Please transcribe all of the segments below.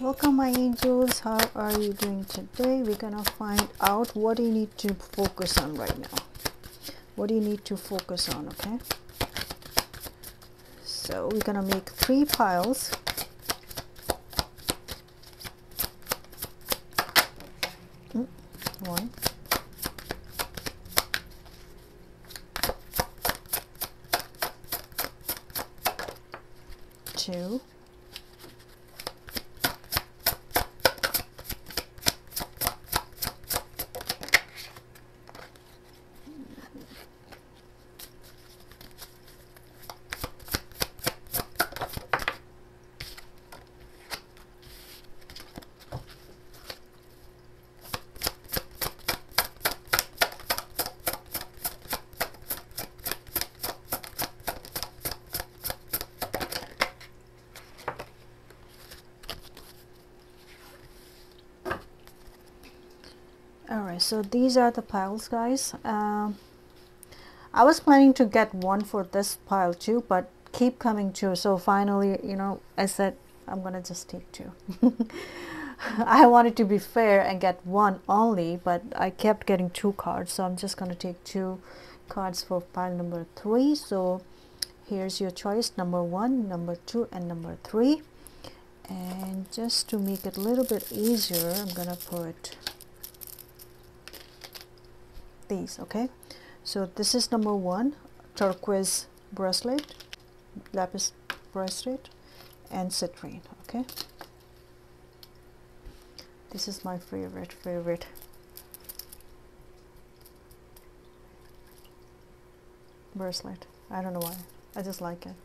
Welcome my angels, how are you doing today? We're gonna find out what you need to focus on right now. What do you need to focus on? Okay, so we're gonna make three piles. One, two, so these are the piles, guys. I was planning to get one for this pile too, but keep coming to, so finally, you know, I said I'm gonna just take two. I wanted to be fair and get one only, but I kept getting two cards, so I'm just gonna take two cards for pile number three. So here's your choice, number one, number two, and number three. And just to make it a little bit easier, I'm gonna put these. Okay, so this is number one, turquoise bracelet, lapis bracelet, and citrine. Okay, this is my favorite. Bracelet. I don't know why, I just like it.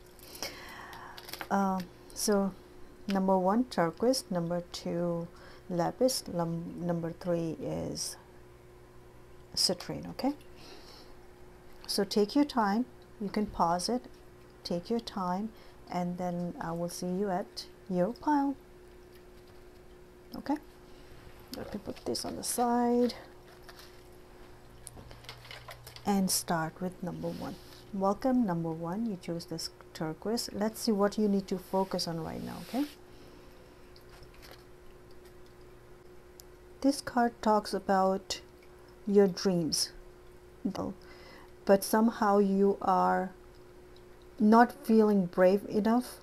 So number one, turquoise, number two, lapis, number three is citrine. Okay, so take your time, you can pause it, take your time, and then I will see you at your pile. Okay, let me put this on the side and start with number one. Welcome, number one, you chose this turquoise. Let's see what you need to focus on right now. Okay, this card talks about your dreams, but somehow you are not feeling brave enough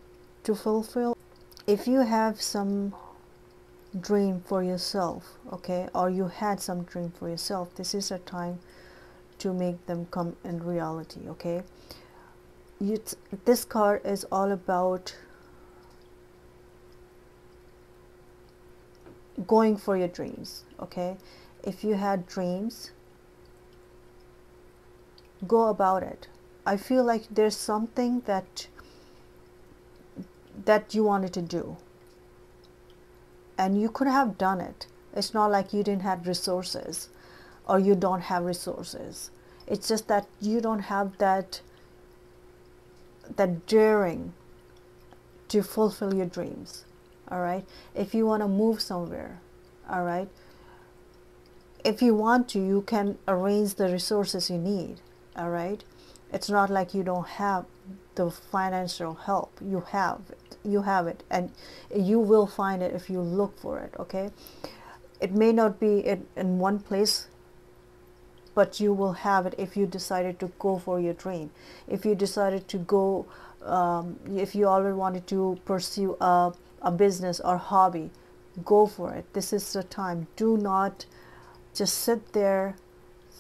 to fulfill. If you have some dream for yourself, okay, or you had some dream for yourself, this is a time to make them come in reality. Okay, this card is all about going for your dreams. Okay, if you had dreams, go about it. I feel like there's something that you wanted to do and you could have done it. It's not like you didn't have resources or you don't have resources. It's just that you don't have that daring to fulfill your dreams. All right, if you want to move somewhere, all right, if you want to, you can arrange the resources you need. All right, it's not like you don't have the financial help. You have it, and you will find it if you look for it. Okay, it may not be in one place, but you will have it if you decided to go for your dream. If you decided to go, if you already wanted to pursue a business or hobby, go for it. This is the time. Do not just sit there,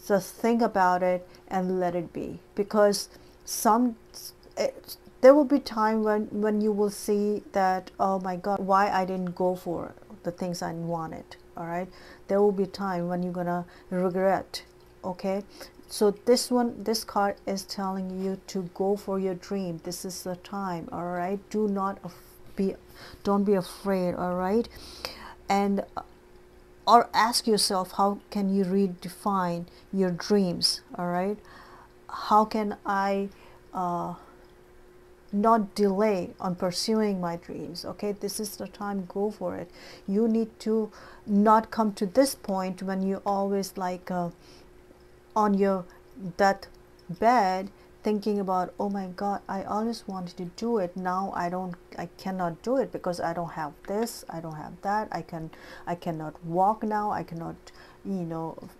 just think about it and let it be, because there will be time when you will see that, oh my God, why I didn't go for the things I wanted. All right, there will be time when you're gonna regret. Okay, so this card is telling you to go for your dream. This is the time. All right, don't be afraid. All right, and or ask yourself, how can you redefine your dreams? All right, how can I not delay on pursuing my dreams? Okay, this is the time, go for it. You need to not come to this point when you always like on your deathbed thinking about, oh my God, I always wanted to do it, now I cannot do it because I don't have this, I don't have that, I cannot walk now, I cannot,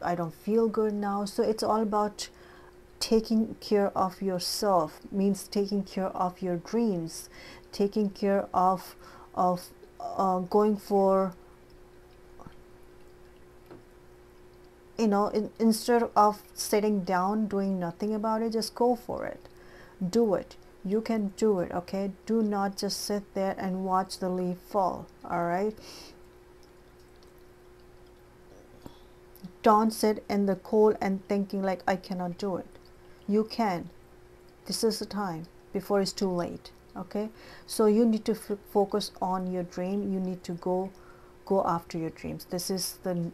I don't feel good now. So it's all about taking care of yourself, means taking care of your dreams, taking care of going for, instead of sitting down doing nothing about it, just go for it, do it. You can do it, okay? Do not just sit there and watch the leaf fall, all right? Don't sit in the cold and thinking like, I cannot do it. You can. This is the time before it's too late, okay? So you need to focus on your dream. You need to go after your dreams. This is the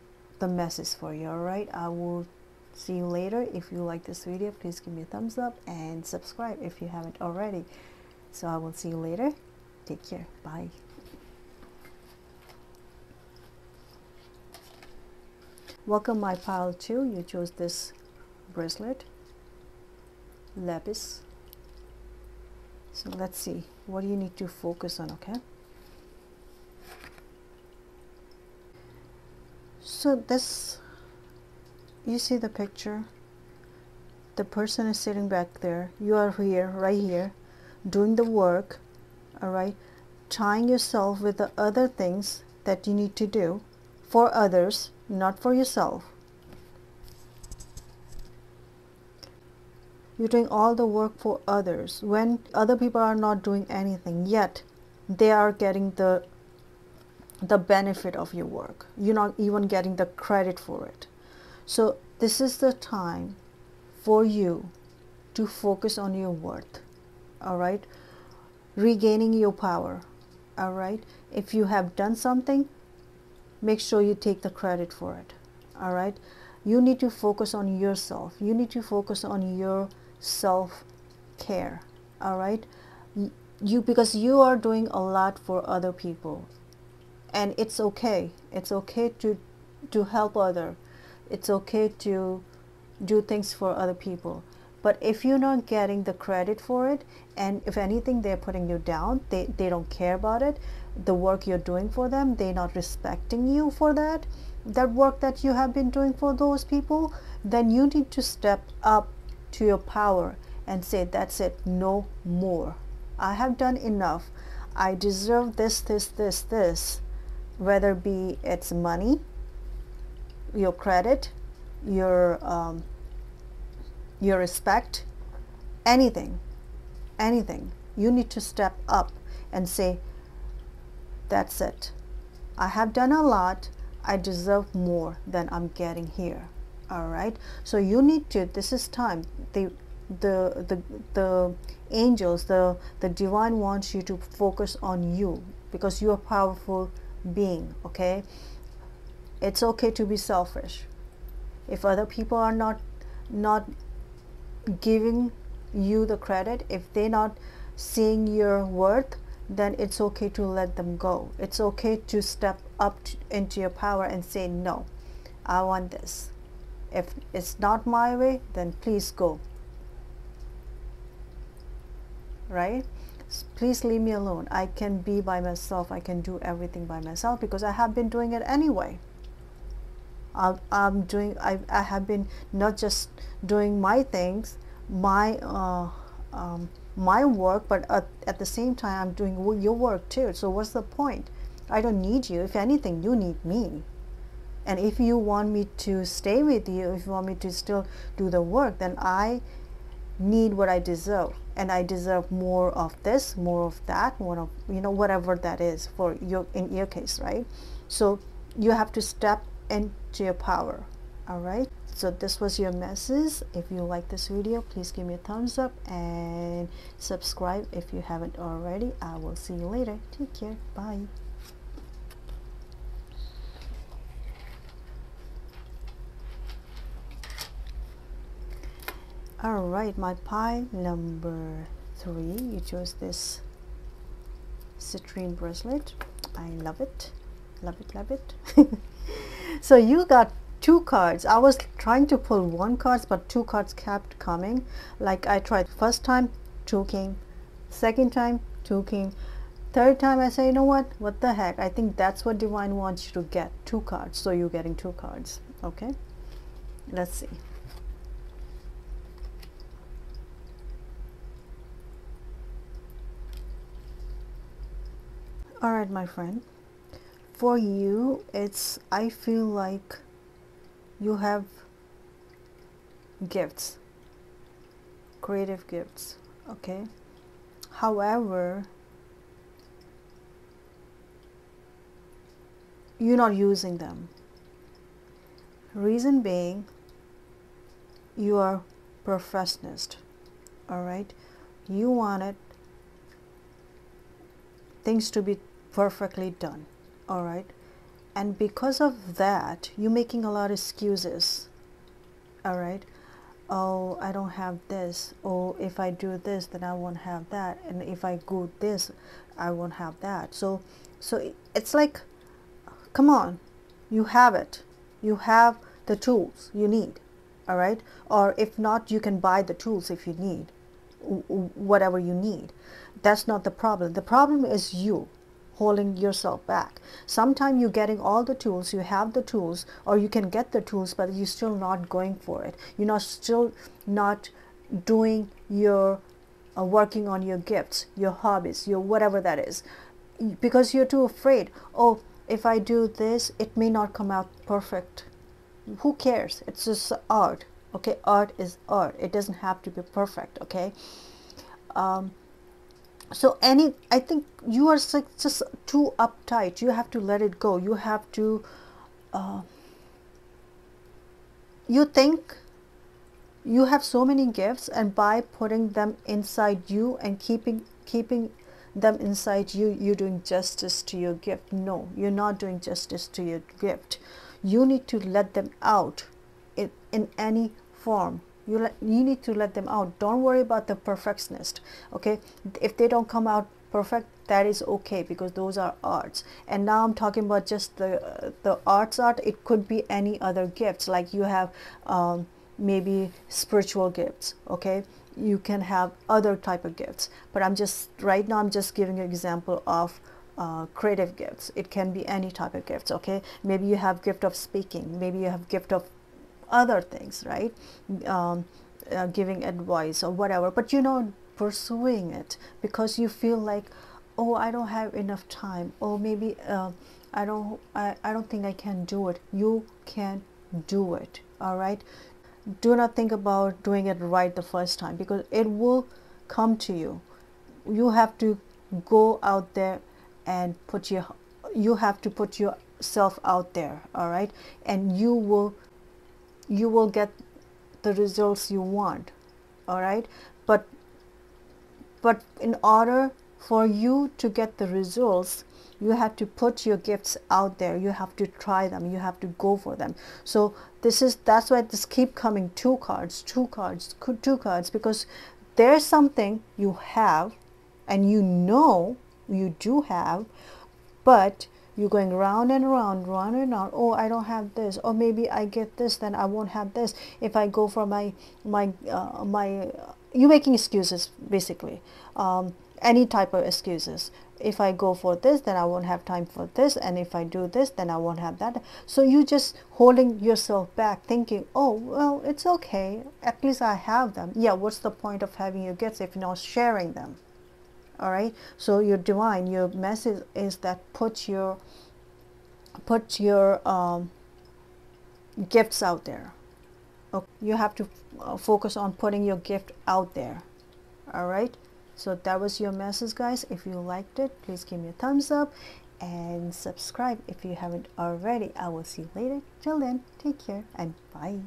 message for you. All right, I will see you later. If you like this video, please give me a thumbs up and subscribe if you haven't already. So I will see you later. Take care. Bye. Welcome my pile 2. You chose this bracelet, lapis. So let's see what do you need to focus on, okay? So this, you see the picture, the person is sitting back there, you are here, right here, doing the work, alright, tying yourself with the other things that you need to do for others, not for yourself. You're doing all the work for others when other people are not doing anything, yet they are getting the benefit of your work. You're not even getting the credit for it. So this is the time for you to focus on your worth, all right? Regaining your power, all right? If you have done something, make sure you take the credit for it, all right? You need to focus on yourself. You need to focus on your self-care, all right? Because you are doing a lot for other people. And it's okay. It's okay to help others. It's okay to do things for other people. But if you're not getting the credit for it, and if anything, they're putting you down, they don't care about it, the work you're doing for them, they're not respecting you for that work that you have been doing for those people, then you need to step up to your power and say, that's it, no more. I have done enough. I deserve this, this, this, this. Whether be it's money, your credit, your respect, anything. You need to step up and say, that's it. I have done a lot. I deserve more than I'm getting here. All right. So you need to. This is time. The angels, the divine wants you to focus on you because you are powerful. Being okay. It's okay to be selfish. If other people are not giving you the credit, if they're not seeing your worth, then it's okay to let them go. It's okay to step up into your power and say, no, I want this. If it's not my way, then please go, right? Please leave me alone. I can be by myself. I can do everything by myself because I have been doing it anyway. I have been not just doing my things, my work, but at the same time, I'm doing your work too. So what's the point? I don't need you. If anything, you need me. And if you want me to stay with you, if you want me to still do the work, then I need what I deserve. And I deserve more of this, more of that, more of, whatever that is for your, in your case, right? So you have to step into your power, all right? So this was your message. If you like this video, please give me a thumbs up and subscribe if you haven't already. I will see you later. Take care. Bye. All right, my pile number 3. You chose this citrine bracelet. I love it. Love it. So you got two cards. I was trying to pull one card, but two cards kept coming. Like I tried first time, 2 king, second time, 2 king, third time I say, you know what the heck, I think that's what divine wants you to get, 2 cards. So you're getting 2 cards. Okay, let's see. All right, my friend, for you, it's, I feel like you have gifts, creative gifts, okay? However, you're not using them. Reason being, you are perfectionist, all right? You wanted things to be perfectly done, all right? And because of that, you're making a lot of excuses, all right? Oh, I don't have this. Oh, if I do this, then I won't have that. And if I go this, I won't have that. So it's like, come on, you have it. You have the tools you need, all right? Or if not, you can buy the tools if you need, whatever you need. That's not the problem. The problem is you holding yourself back. Sometimes you're getting all the tools, you have the tools, or you can get the tools, but you're still not going for it. You're not still not doing your working on your gifts, your hobbies, your whatever that is, because you're too afraid. Oh, if I do this, it may not come out perfect. Who cares? It's just art. Okay, art is art. It doesn't have to be perfect. Okay, so I think you are just too uptight. You have to let it go. You have to. You think you have so many gifts, and by putting them inside you and keeping them inside you, you're doing justice to your gift. No, you're not doing justice to your gift. You need to let them out in any form. You need to let them out. Don't worry about the perfectionist, okay? If they don't come out perfect, that is okay, because those are arts. And now I'm talking about just the arts art. It could be any other gifts, like you have maybe spiritual gifts, okay? You can have other type of gifts, but right now I'm just giving an example of creative gifts. It can be any type of gifts, okay? Maybe you have gift of speaking, maybe you have gift of other things, right? Giving advice or whatever, but you're not pursuing it because you feel like, oh, I don't have enough time, or maybe I don't think I can do it. You can do it, all right? Do not think about doing it right the first time, because it will come to you. You have to go out there and put yourself out there, all right? And you will get the results you want, all right? But in order for you to get the results, you have to put your gifts out there. You have to try them. You have to go for them. So that's why this keep coming, 2 cards, 2 cards, 2 cards, because there's something you have, and you know you do have, but you're going round and round, round and round. Oh, I don't have this. Or maybe I get this, then I won't have this. If I go for you're making excuses, basically. Any type of excuses. If I go for this, then I won't have time for this. And if I do this, then I won't have that. So you're just holding yourself back, thinking, oh, well, it's okay. At least I have them. Yeah, what's the point of having your gifts if you're not sharing them? All right. So your divine, your message is that put your gifts out there. Okay. You have to focus on putting your gift out there. All right. So that was your message, guys. If you liked it, please give me a thumbs up and subscribe if you haven't already. I will see you later. Till then, take care and bye.